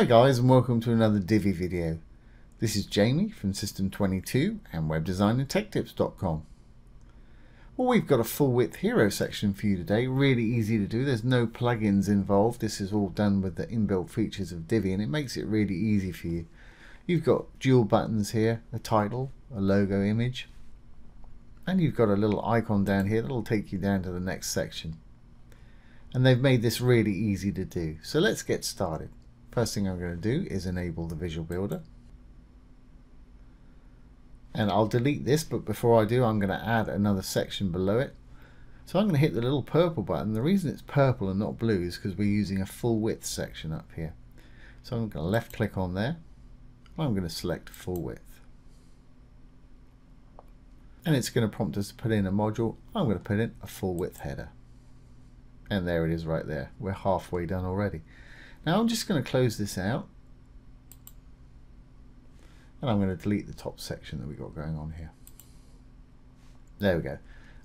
Hi guys and welcome to another Divi video. This is Jamie from system22 and webdesignandtechtips.com. Well, we've got a full width hero section for you today. Really easy to do. There's no plugins involved. This is all done with the inbuilt features of Divi and it makes it really easy for you. You've got dual buttons here, a title, a logo image, and you've got a little icon down here that'll take you down to the next section. And they've made this really easy to do. So let's get started. First thing I'm going to do is enable the Visual Builder. And I'll delete this, but before I do, I'm going to add another section below it. So I'm going to hit the little purple button. The reason it's purple and not blue is because we're using a full width section up here. So I'm going to left click on there. I'm going to select full width. And it's going to prompt us to put in a module. I'm going to put in a full width header. And there it is right there. We're halfway done already. Now I'm just going to close this out and I'm going to delete the top section that we got going on here. There we go.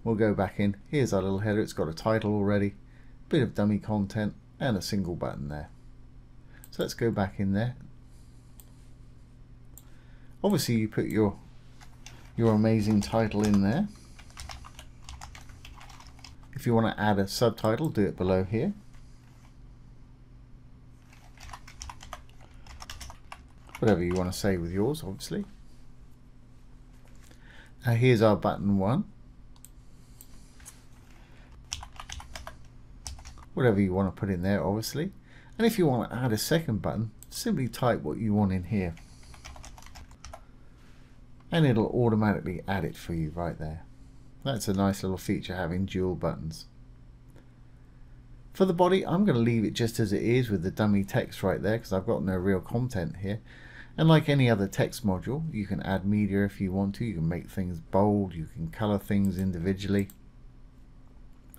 We'll go back in. Here's our little header. It's got a title already, a bit of dummy content and a single button there. So let's go back in there. Obviously you put your amazing title in there. If you want to add a subtitle, do it below here. Whatever you want to say with yours, obviously. Now here's our button one. Whatever you want to put in there, obviously. And if you want to add a second button, simply type what you want in here. And it'll automatically add it for you right there. That's a nice little feature, having dual buttons. For the body, I'm going to leave it just as it is with the dummy text right there because I've got no real content here. And like any other text module, you can add media if you want to. You can make things bold, you can color things individually,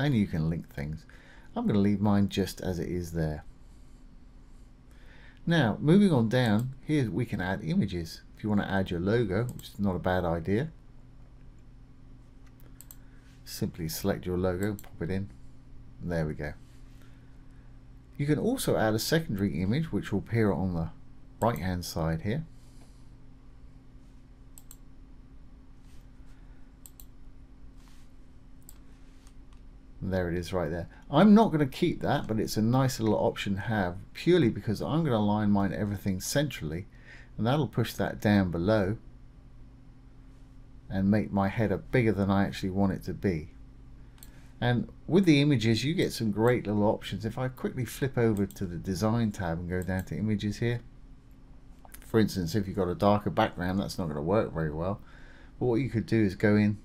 and you can link things. I'm going to leave mine just as it is there. Now, moving on down, here we can add images. If you want to add your logo, which is not a bad idea, simply select your logo, pop it in, and there we go. You can also add a secondary image which will appear on the right hand side here. And there it is right there. I'm not going to keep that, but it's a nice little option to have purely because I'm going to align mine everything centrally and that'll push that down below and make my header bigger than I actually want it to be. And with the images, you get some great little options. If I quickly flip over to the design tab and go down to images here, for instance, if you've got a darker background, that's not going to work very well. But what you could do is go in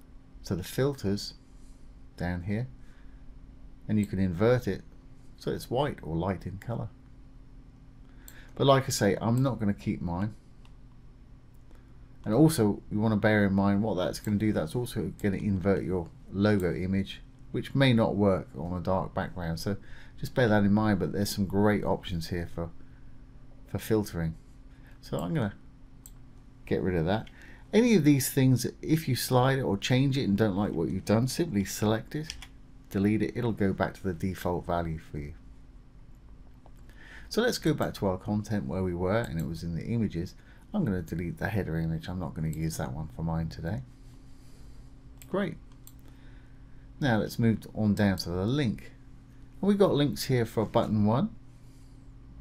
to the filters down here and you can invert it so it's white or light in color. But like I say, I'm not going to keep mine. And also, you want to bear in mind what that's going to do. That's also going to invert your logo image, which may not work on a dark background, so just bear that in mind. But there's some great options here for filtering, so I'm gonna get rid of that. Any of these things, if you slide it or change it and don't like what you've done, simply select it, delete it, it'll go back to the default value for you. So let's go back to our content where we were, and it was in the images. I'm gonna delete the header image. I'm not going to use that one for mine today. Great. Now let's move on down to the link. We've got links here for button 1,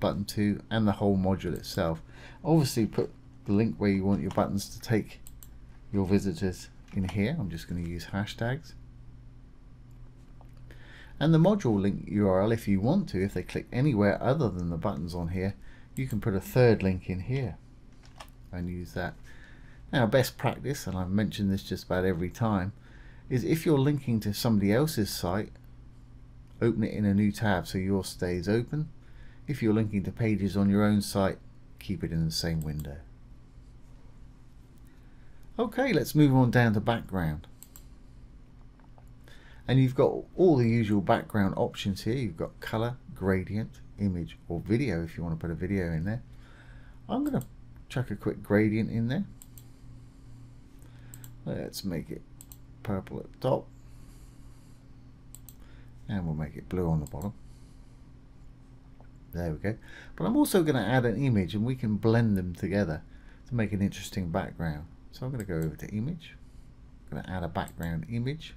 button 2 and the whole module itself. Obviously put the link where you want your buttons to take your visitors in here. I'm just going to use hashtags. And the module link URL, if you want to, if they click anywhere other than the buttons on here, you can put a third link in here and use that. Now best practice, and I've mentioned this just about every time, is if you're linking to somebody else's site, open it in a new tab so yours stays open. If you're linking to pages on your own site, keep it in the same window. Okay, let's move on down to background. And you've got all the usual background options here. You've got color, gradient, image, or video if you want to put a video in there. I'm going to chuck a quick gradient in there. Let's make it purple at the top and we'll make it blue on the bottom. There we go. But I'm also going to add an image, and we can blend them together to make an interesting background. So I'm going to go over to image. I'm going to add a background image.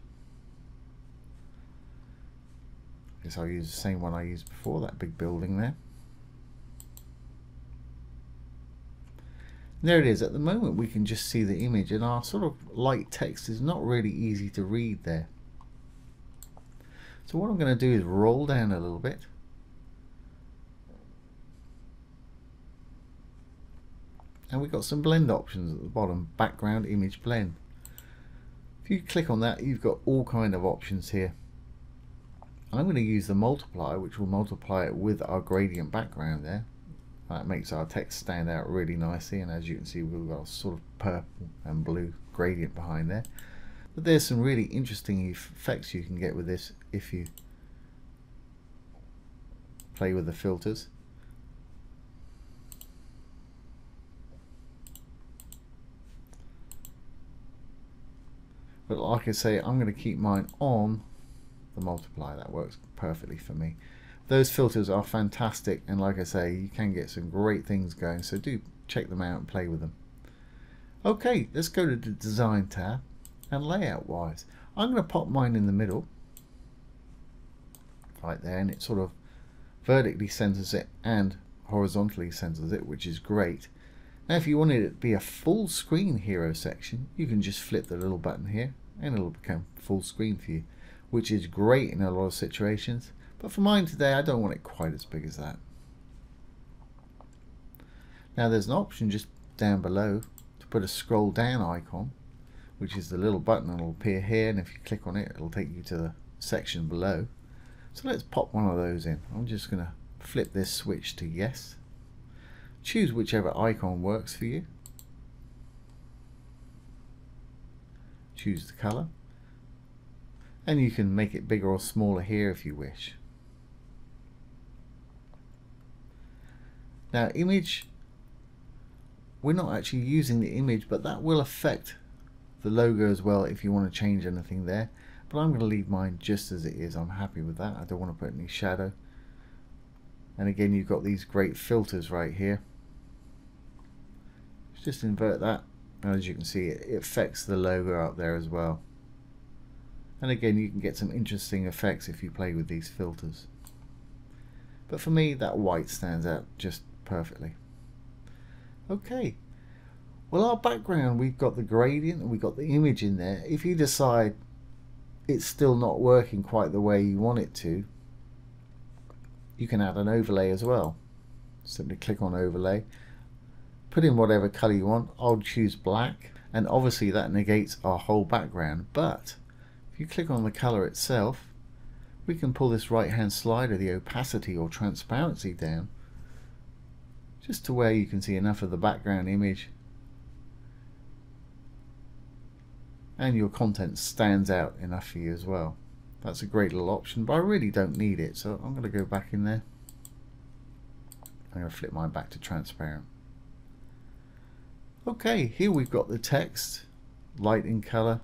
I guess I'll use the same one I used before, that big building there. And there it is. At the moment we can just see the image, and our sort of light text is not really easy to read there. So what I'm going to do is roll down a little bit. And we've got some blend options at the bottom, background image blend. If you click on that, you've got all kind of options here. I'm going to use the multiplier, which will multiply it with our gradient background there. That makes our text stand out really nicely, and as you can see, we've got a sort of purple and blue gradient behind there. But there's some really interesting effects you can get with this if you play with the filters. But like I say, I'm going to keep mine on the multiplier. That works perfectly for me. Those filters are fantastic, and like I say, you can get some great things going, so do check them out and play with them. Okay, let's go to the design tab, and layout wise I'm going to pop mine in the middle right there, and it sort of vertically centers it and horizontally centers it, which is great. Now if you wanted it to be a full screen hero section, you can just flip the little button here and it'll become full screen for you, which is great in a lot of situations. But for mine today, I don't want it quite as big as that. Now there's an option just down below to put a scroll down icon, which is the little button that will appear here, and if you click on it, it'll take you to the section below. So let's pop one of those in. I'm just going to flip this switch to yes. Choose whichever icon works for you. Choose the color. And you can make it bigger or smaller here if you wish. Now image, we're not actually using the image, but that will affect the logo as well if you want to change anything there. But I'm going to leave mine just as it is. I'm happy with that. I don't want to put any shadow. And again, you've got these great filters right here. Let's just invert that. And as you can see, it affects the logo up there as well. And again, you can get some interesting effects if you play with these filters. But for me, that white stands out just perfectly. Okay. Well, our background, we've got the gradient and we've got the image in there. If you decide it's still not working quite the way you want it to, you can add an overlay as well. Simply click on overlay, put in whatever color you want. I'll choose black, and obviously that negates our whole background, but you click on the color itself, we can pull this right hand slider, the opacity or transparency, down just to where you can see enough of the background image and your content stands out enough for you as well. That's a great little option, but I really don't need it, so I'm going to go back in there. I'm going to flip mine back to transparent. Okay, here we've got the text, light in color.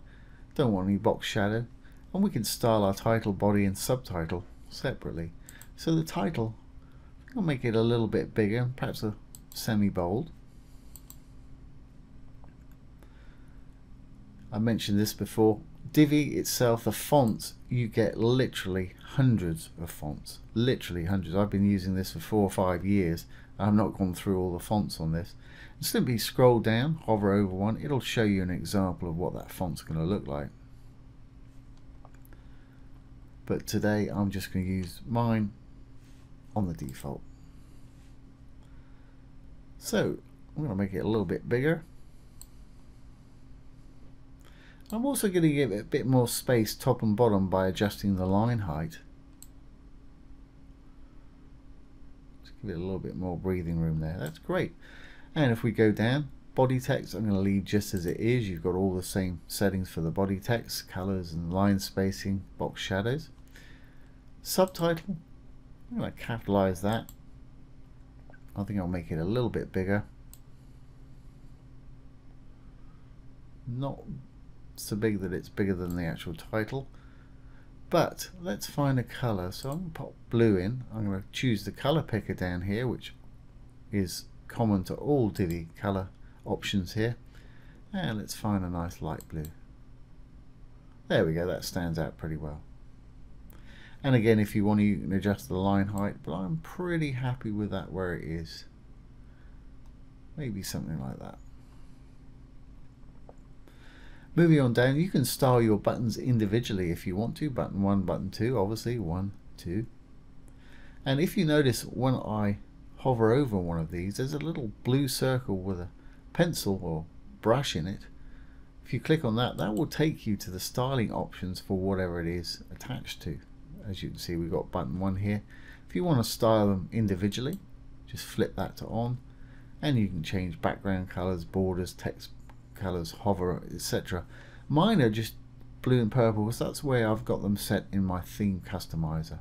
Don't want any box shadow, and we can style our title, body and subtitle separately. So the title, I'll make it a little bit bigger, perhaps a semi-bold. I mentioned this before, Divi itself, the fonts, you get literally hundreds of fonts, literally hundreds. I've been using this for 4 or 5 years. I've not gone through all the fonts on this. Simply scroll down, hover over one, it'll show you an example of what that font's going to look like. But today I'm just going to use mine on the default. So I'm going to make it a little bit bigger. I'm also going to give it a bit more space top and bottom by adjusting the line height. Just give it a little bit more breathing room there. That's great. And if we go down, body text, I'm going to leave just as it is. You've got all the same settings for the body text, colors and line spacing, box shadows. Subtitle, I'm going to capitalize that. I think I'll make it a little bit bigger. Not so big that it's bigger than the actual title. But let's find a color. So I'm going to pop blue in. I'm going to choose the color picker down here, which is common to all Divi color options here. And let's find a nice light blue. There we go, that stands out pretty well. And again, if you want to, you can adjust the line height, but I'm pretty happy with that where it is. Maybe something like that. Moving on down, you can style your buttons individually if you want to. Button 1, button 2, obviously, 1, 2. And if you notice, when I hover over one of these, there's a little blue circle with a pencil or brush in it. If you click on that, that will take you to the styling options for whatever it is attached to. As you can see, we've got button 1 here. If you want to style them individually, just flip that to on, and you can change background colors, borders, text colors, hover, etc. Mine are just blue and purple because that's the way I've got them set in my theme customizer.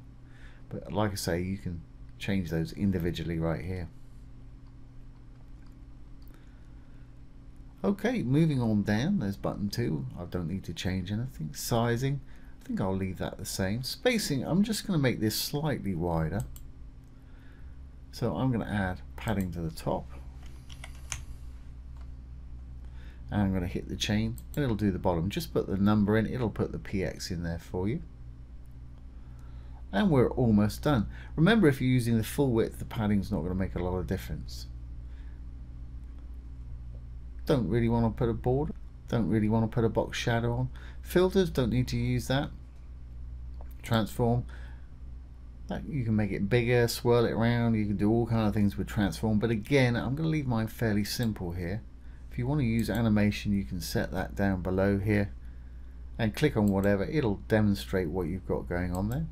But like I say, you can change those individually right here. Okay, moving on down, there's button 2. I don't need to change anything. Sizing, I think I'll leave that the same. Spacing, I'm just going to make this slightly wider. So I'm going to add padding to the top. And I'm going to hit the chain and it'll do the bottom. Just put the number in, it'll put the PX in there for you. And we're almost done. Remember, if you're using the full width, the padding's not going to make a lot of difference. Don't really want to put a border, don't really want to put a box shadow on. Filters, don't need to use that. Transform, that you can make it bigger, swirl it around, you can do all kind of things with transform. But again, I'm going to leave mine fairly simple here. If you want to use animation, you can set that down below here and click on whatever. It'll demonstrate what you've got going on there.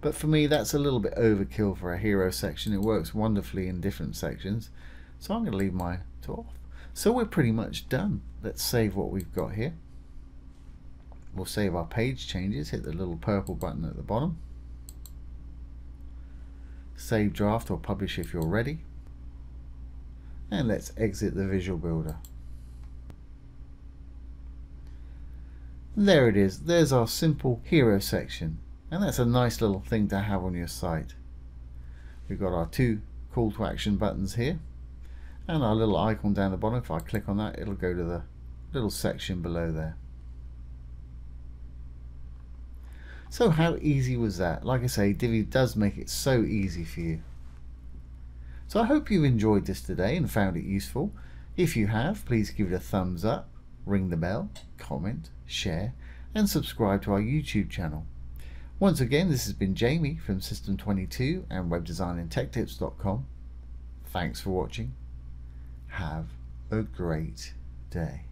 But for me, that's a little bit overkill for a hero section. It works wonderfully in different sections, so I'm going to leave my to off. So we're pretty much done. Let's save what we've got here. We'll save our page changes. Hit the little purple button at the bottom. Save draft or publish if you're ready, and let's exit the Visual Builder. There it is, there's our simple hero section, and that's a nice little thing to have on your site. We've got our 2 call to action buttons here and our little icon down the bottom. If I click on that, it'll go to the little section below there. So how easy was that? Like I say, Divi does make it so easy for you. So I hope you enjoyed this today and found it useful. If you have, please give it a thumbs up, ring the bell, comment, share, and subscribe to our YouTube channel. Once again, this has been Jamie from system22 and webdesignandtechtips.com. Thanks for watching. Have a great day.